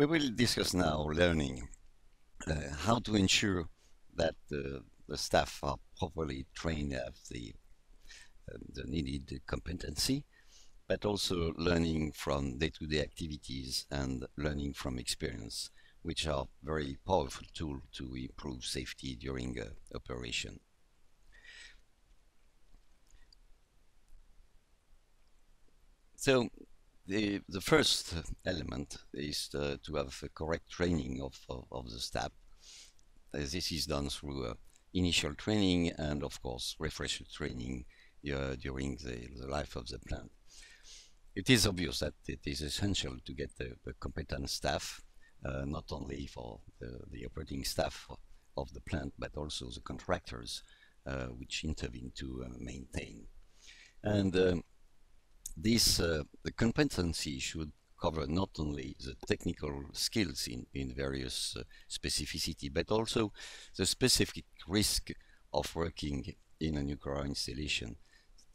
We will discuss now learning, how to ensure that the staff are properly trained of the needed competency, but also learning from day-to-day activities and learning from experience, which are very powerful tools to improve safety during operation. So the first element is to have a correct training of the staff. This is done through initial training and, of course, refresher training during the life of the plant. It is obvious that it is essential to get the competent staff, not only for the operating staff of the plant, but also the contractors which intervene to maintain. And the competency should cover not only the technical skills in various specificity, but also the specific risk of working in a nuclear installation,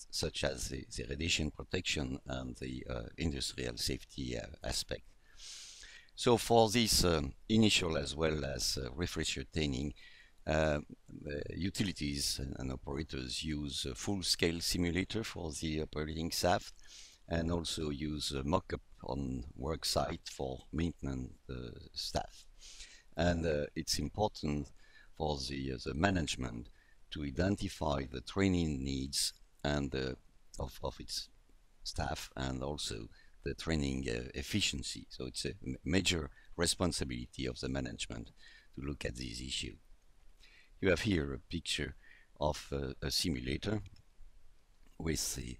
such as the radiation protection and the industrial safety aspect. So for this initial as well as refresher training, utilities and operators use a full-scale simulator for the operating staff, and also use a mock-up on work site for maintenance staff. And it's important for the management to identify the training needs and of its staff, and also the training efficiency. So it's a major responsibility of the management to look at these issues. You have here a picture of a simulator with the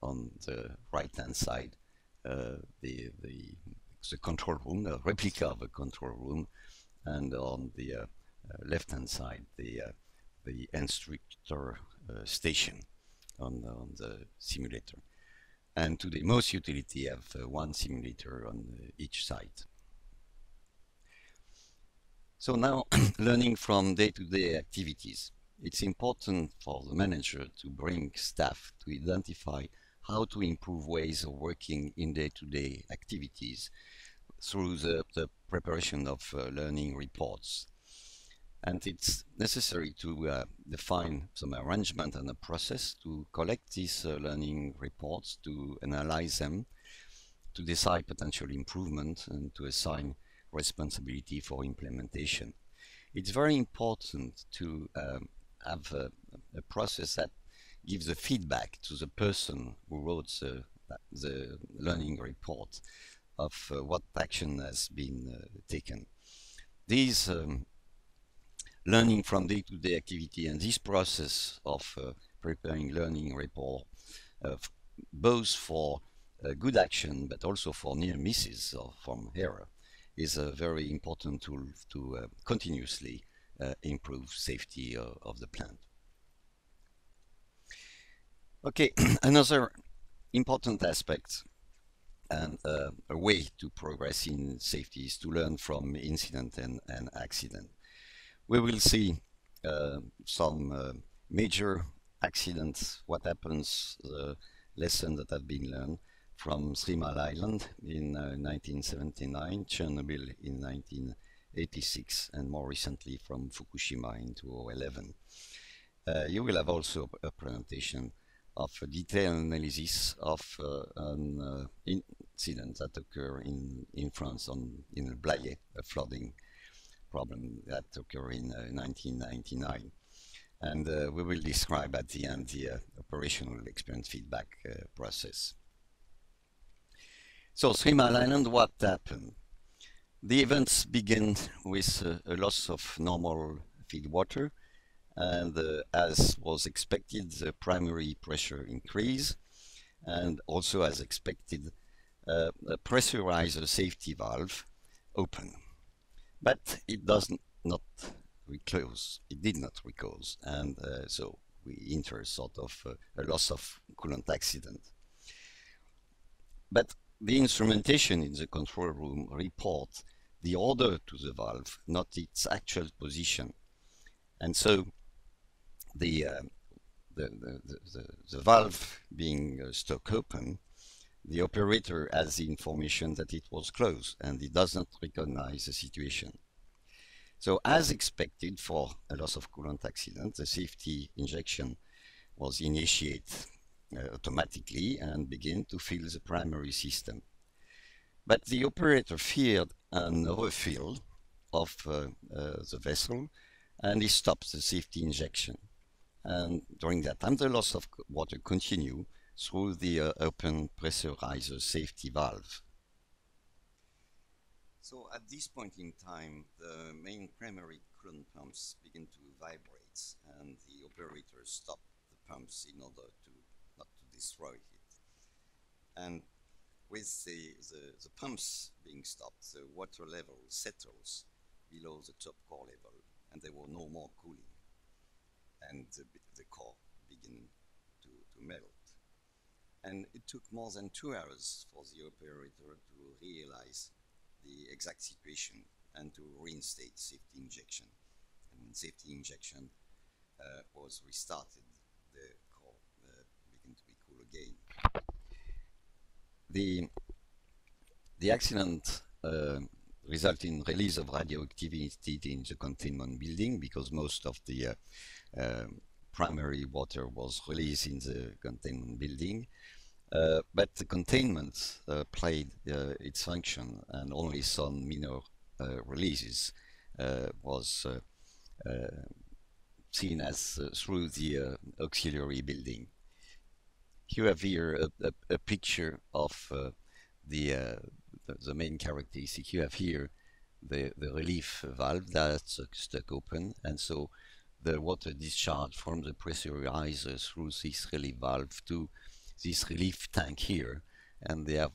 on the right-hand side the control room, a replica of a control room, and on the left-hand side the instructor station on the simulator. And today most utilities have one simulator on each site. So now learning from day-to-day activities. It's important for the manager to bring staff to identify how to improve ways of working in day-to-day activities through the preparation of learning reports. And it's necessary to define some arrangement and a process to collect these learning reports, to analyze them, to decide potential improvement, and to assign responsibility for implementation. It's very important to have a process that gives the feedback to the person who wrote the learning report of what action has been taken. These learning from day-to-day activity and this process of preparing learning report, both for good action but also for near misses or from error, is a very important tool to continuously improve safety of the plant. Okay, another important aspect and a way to progress in safety is to learn from incident and accident. We will see some major accidents, what happens, the lessons that have been learned from 3 Mile Island in 1979, Chernobyl in 1986, and more recently from Fukushima in 2011. You will have also a presentation of a detailed analysis of an incident that occurred in France in Blayais, a flooding problem that occurred in 1999. And we will describe at the end the operational experience feedback process. So 3 Mile Island, what happened? The events began with a loss of normal feed water, and as was expected, the primary pressure increase, and also as expected, a pressurizer safety valve open. But it does not reclose, it did not reclose, and so we enter sort of a loss of coolant accident. But the instrumentation in the control room reports the order to the valve, not its actual position. And so the valve being stuck open The operator has the information that it was closed and it doesn't recognize the situation. So as expected for a loss of coolant accident, the safety injection was initiated automatically and began to fill the primary system. But the operator feared an overfill of the vessel, and he stopped the safety injection. And during that time, the loss of water continued through the open pressurizer safety valve. So at this point in time, the main primary coolant pumps begin to vibrate, and the operator stopped the pumps in order to not to destroy it. And with the pumps being stopped, the water level settles below the top core level, and there were no more cooling, and the core began to melt. And it took more than 2 hours for the operator to realize the exact situation and to reinstate safety injection. And when safety injection was restarted, the core began to be cool again. The accident resulted in release of radioactivity in the containment building, because most of the primary water was released in the containment building. But the containment played its function, and only some minor releases was seen as through the auxiliary building. You have here a picture of the main characteristic. You have here the relief valve that's stuck open, and so the water discharge from the pressurizer through this relief valve to this relief tank here, and they have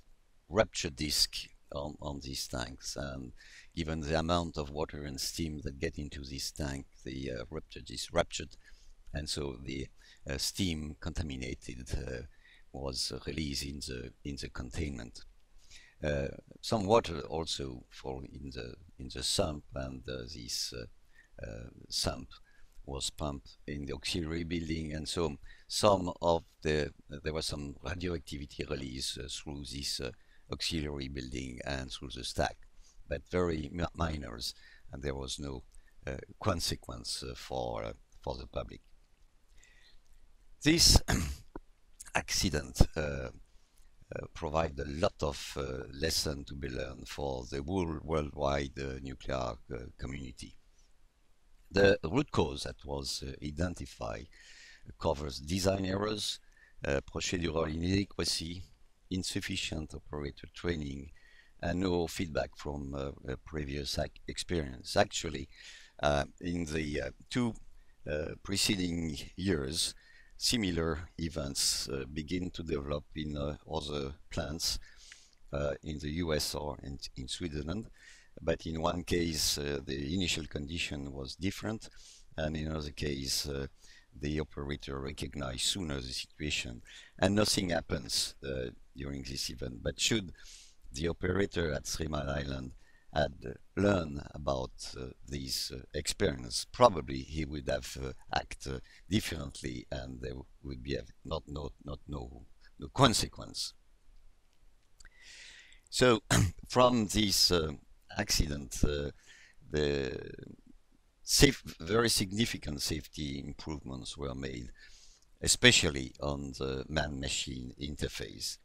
ruptured discs on these tanks, and given the amount of water and steam that get into this tank, the rupture is ruptured, and so the steam contaminated was released in the containment. Some water also fall in the sump, and this sump was pumped in the auxiliary building, and so some of the there was some radioactivity release through this auxiliary building and through the stack, but very minor, and there was no consequence for the public. This accident provides a lot of lesson to be learned for the whole worldwide nuclear community. The root cause that was identified covers design errors, procedural inadequacy, insufficient operator training, and no feedback from previous experience. Actually, in the two preceding years, similar events begin to develop in other plants in the US or in Switzerland. But in one case, the initial condition was different, and in another case, the operator recognized sooner the situation, and nothing happens during this event. But should the operator at Three Mile Island had learned about this experience, probably he would have acted differently, and there would be no consequence. So, from this accident, very significant safety improvements were made, especially on the man-machine interface,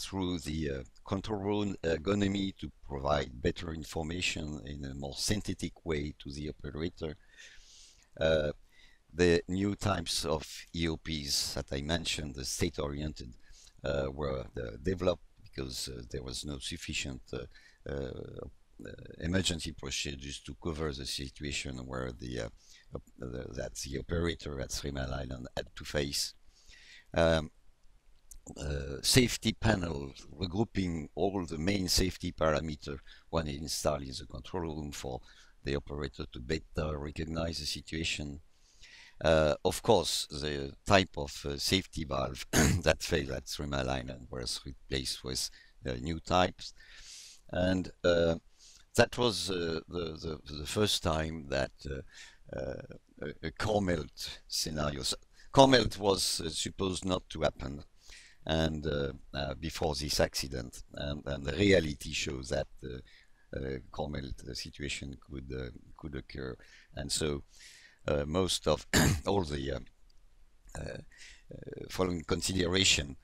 through the control room ergonomy to provide better information in a more synthetic way to the operator, the new types of EOPs that I mentioned, the state-oriented, were developed because there was no sufficient emergency procedures to cover the situation where that the operator at Three Mile Island had to face. Safety panel regrouping all the main safety parameters when installed in the control room for the operator to better recognize the situation. Of course, the type of safety valve that failed at Three Mile Island was replaced with new types. And that was the first time that a core melt scenario. Core melt was supposed not to happen, and before this accident, and the reality shows that the situation could occur, and so most of all the following consideration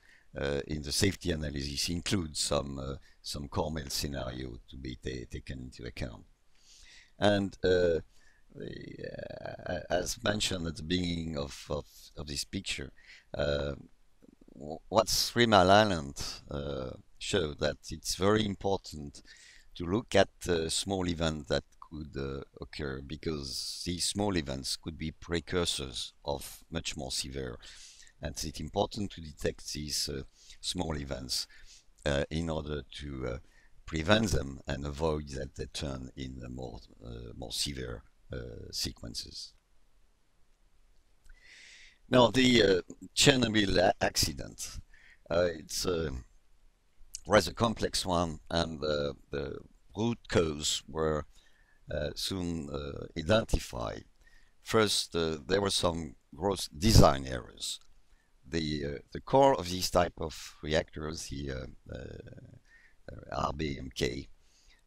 in the safety analysis includes some Cormel scenario to be taken into account. And as mentioned at the beginning of this picture, what Three Mile Island showed, that it's very important to look at small events that could occur, because these small events could be precursors of much more severe, and it's important to detect these small events in order to prevent them and avoid that they turn in more more severe sequences. Now, the Chernobyl accident, it's a rather complex one, and the root cause were soon identified. First, there were some gross design errors. The core of these type of reactors, the RBMK,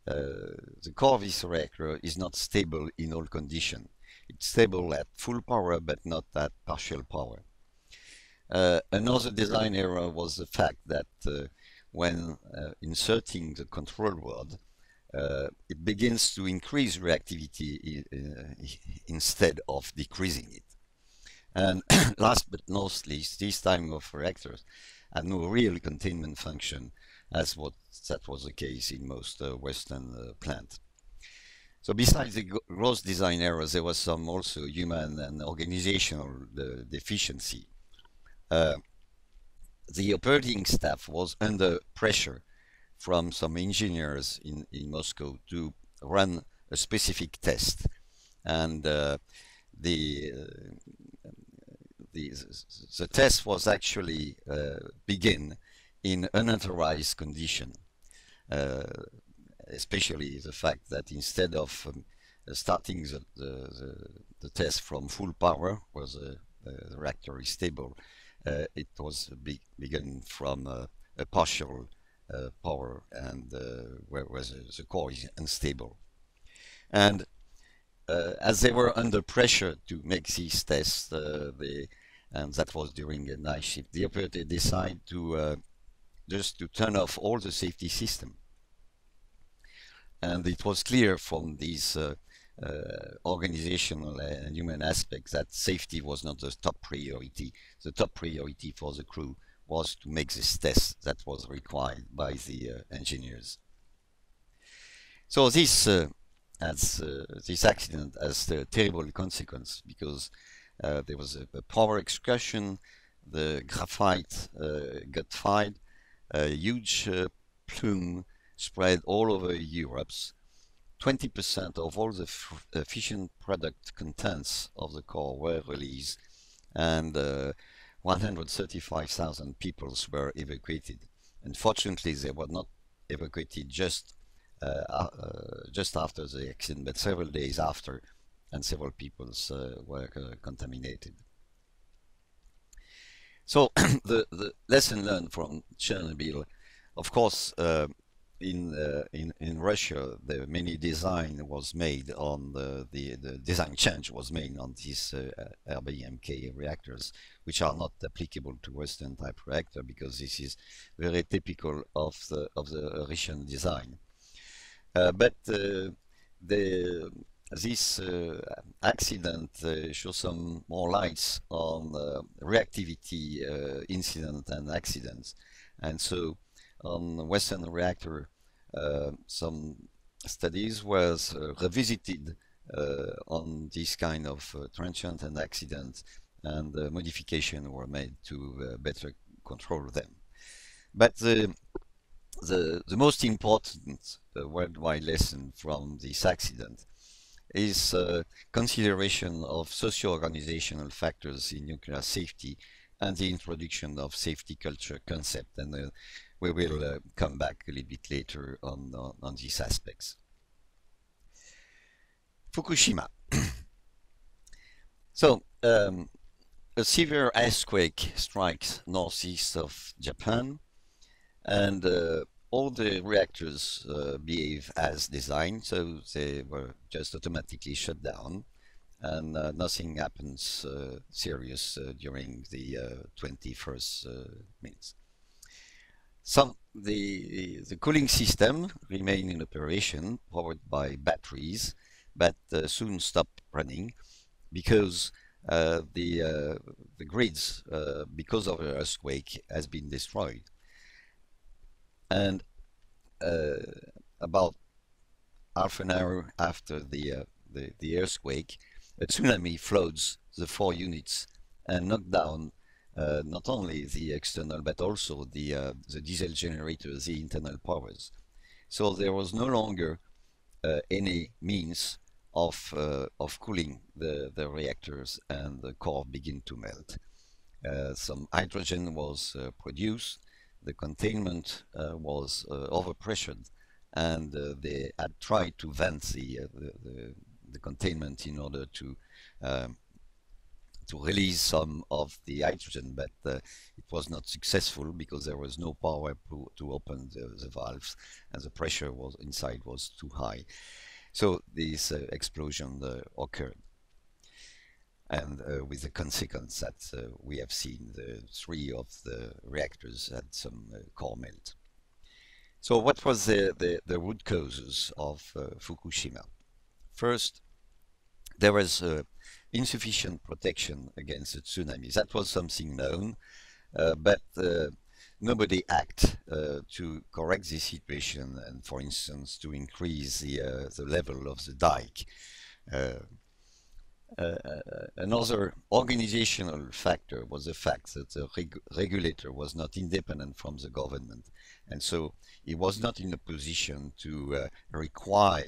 the core of this reactor is not stable in all conditions. It's stable at full power, but not at partial power. Another design error was the fact that when inserting the control rod, it begins to increase reactivity instead of decreasing it. And last but not least, these type of reactors have no real containment function, as that was the case in most Western plants. So besides the gross design errors, there was some also human and organizational deficiency. The operating staff was under pressure from some engineers in Moscow to run a specific test, and the test was actually begin in unauthorized condition. Especially the fact that instead of starting the test from full power, where the reactor is stable, it was begun from a partial power, and where the core is unstable. And as they were under pressure to make these tests, and that was during a night shift, the operator decided to just to turn off all the safety system. And it was clear from these organizational and human aspects that safety was not the top priority. The top priority for the crew was to make this test that was required by the engineers. So this accident has a terrible consequence, because there was a power excursion, the graphite got fired, a huge plume spread all over Europe. 20% of all the fission product contents of the core were released, and 135,000 people were evacuated. Unfortunately, they were not evacuated just after the accident, but several days after, and several people were contaminated. So the lesson learned from Chernobyl, of course, in Russia, the many design was made on the design change was made on these RBMK reactors, which are not applicable to Western type reactor, because this is very typical of the Russian design. But this accident shows some more lights on reactivity incident and accidents, and so on the Western reactor, some studies was revisited on this kind of transient and accident, and modifications were made to better control them. But the most important worldwide lesson from this accident is consideration of socio-organizational factors in nuclear safety and the introduction of safety culture concept, and we will come back a little bit later on these aspects. Fukushima. So a severe earthquake strikes northeast of Japan, and all the reactors behave as designed, so they were just automatically shut down, and nothing happens serious during the 21st minutes. The cooling system remained in operation, powered by batteries, but soon stopped running because the grids, because of an earthquake, has been destroyed. And about half an hour after the earthquake, a tsunami floods the 4 units and knocked down not only the external but also the diesel generators, the internal powers. So there was no longer any means of cooling the reactors, and the core began to melt. Some hydrogen was produced, the containment was overpressured, and they had tried to vent the containment in order to release some of the hydrogen, but it was not successful because there was no power to open the valves, and the pressure was inside was too high. So this explosion occurred, and with the consequence that we have seen, the 3 of the reactors had some core melt. So what was the root causes of Fukushima? First, there was insufficient protection against the tsunami. That was something known, but nobody acted to correct the situation and, for instance, to increase the level of the dike. Another organizational factor was the fact that the regulator was not independent from the government, and so he was not in a position to require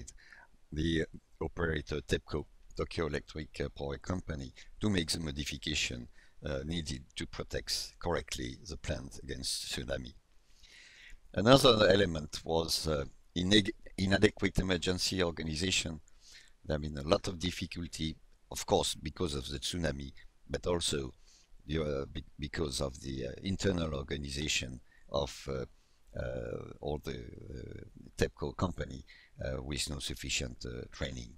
the operator TEPCO, Tokyo Electric Power Company, to make the modification needed to protect correctly the plant against tsunami. Another element was inadequate emergency organization. There have been a lot of difficulty, of course, because of the tsunami, but also because of the internal organization of all the TEPCO company with no sufficient training.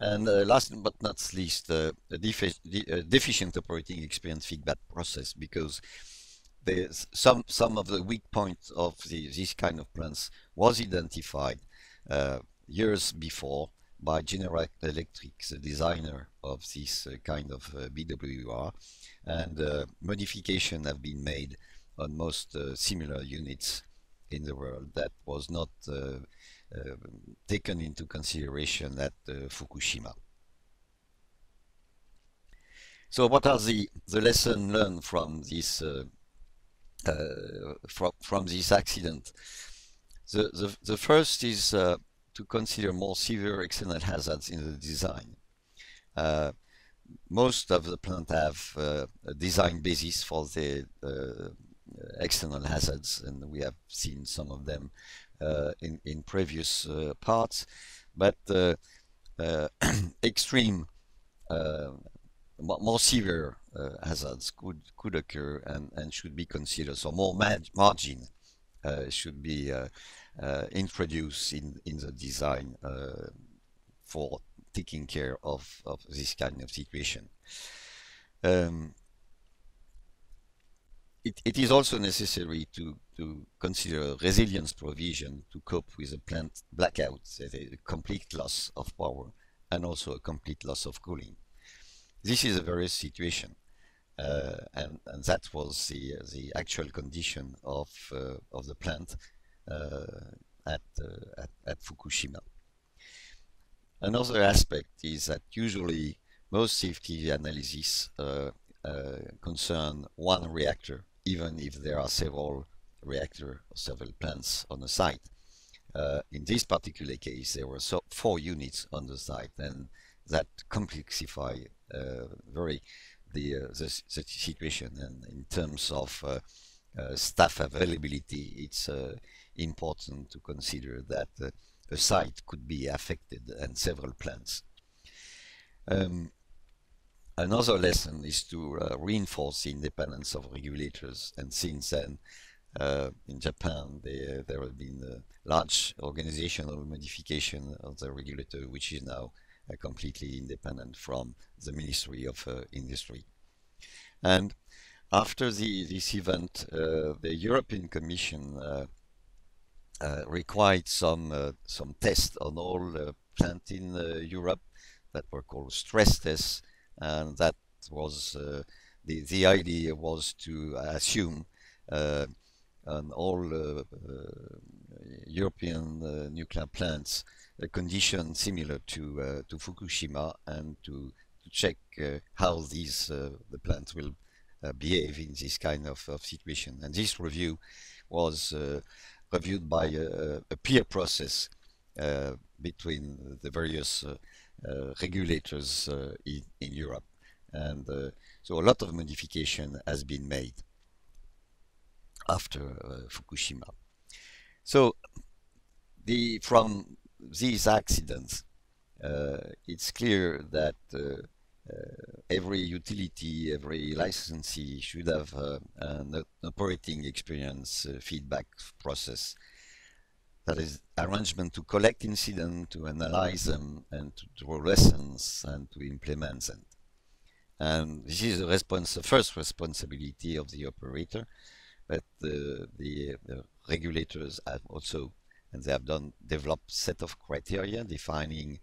And last but not least, deficient operating experience feedback process, because some of the weak points of this kind of plants was identified years before by General Electric, the designer of this kind of BWR, and modifications have been made on most similar units in the world that was not taken into consideration at Fukushima. So what are the lessons learned from this accident? The first is to consider more severe external hazards in the design. Most of the plant have a design basis for the external hazards, and we have seen some of them in previous parts, but extreme, more severe hazards could occur and should be considered. So more margin should be introduced in the design for taking care of this kind of situation. It is also necessary to consider resilience provision to cope with a plant blackout, a complete loss of power, and also a complete loss of cooling. This is a various situation, and that was the actual condition of the plant at Fukushima. Another aspect is that usually most safety analysis concern one reactor, even if there are several reactors or several plants on the site. In this particular case, there were 4 units on the site, and that complexifies very the situation. And in terms of staff availability, it's important to consider that a site could be affected and several plants. Another lesson is to reinforce the independence of regulators, and since then, in Japan, there have been a large organizational modification of the regulator, which is now completely independent from the Ministry of Industry. And after this event, the European Commission required some tests on all plants in Europe that were called stress tests, and that was the idea was to assume on all European nuclear plants a condition similar to Fukushima, and to check how the plants will behave in this kind of situation. And this review was reviewed by a peer process between the various regulators in Europe, and so a lot of modification has been made after Fukushima. So from these accidents, it's clear that every utility, every licensee should have an operating experience feedback process. That is, arrangement to collect incidents, to analyze them, and to draw lessons, and to implement them. And this is the first responsibility of the operator, but the regulators have also, and they have developed set of criteria defining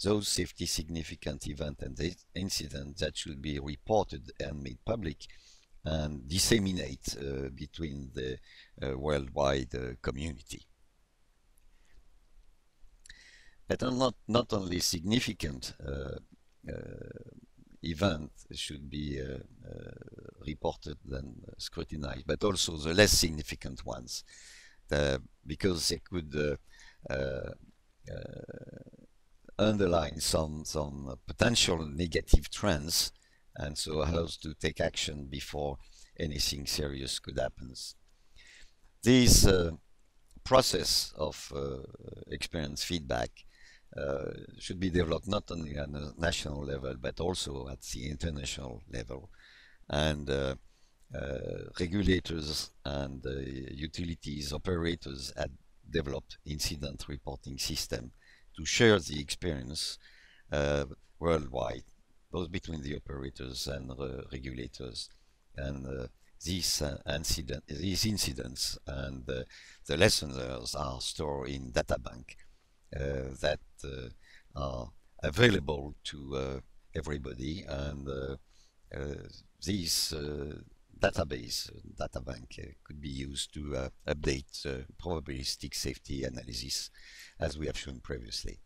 those safety significant events and incidents that should be reported and made public and disseminate between the worldwide community. But not only significant events should be reported and scrutinized, but also the less significant ones, because they could underline some potential negative trends, and so allows to take action before anything serious could happen. This process of experience feedback should be developed not only on a national level but also at the international level, and regulators and utilities operators had developed incident reporting system to share the experience worldwide, both between the operators and regulators, and these incidents and the lessons are stored in data bank that are available to everybody, and these data bank could be used to update probabilistic safety analysis as we have shown previously.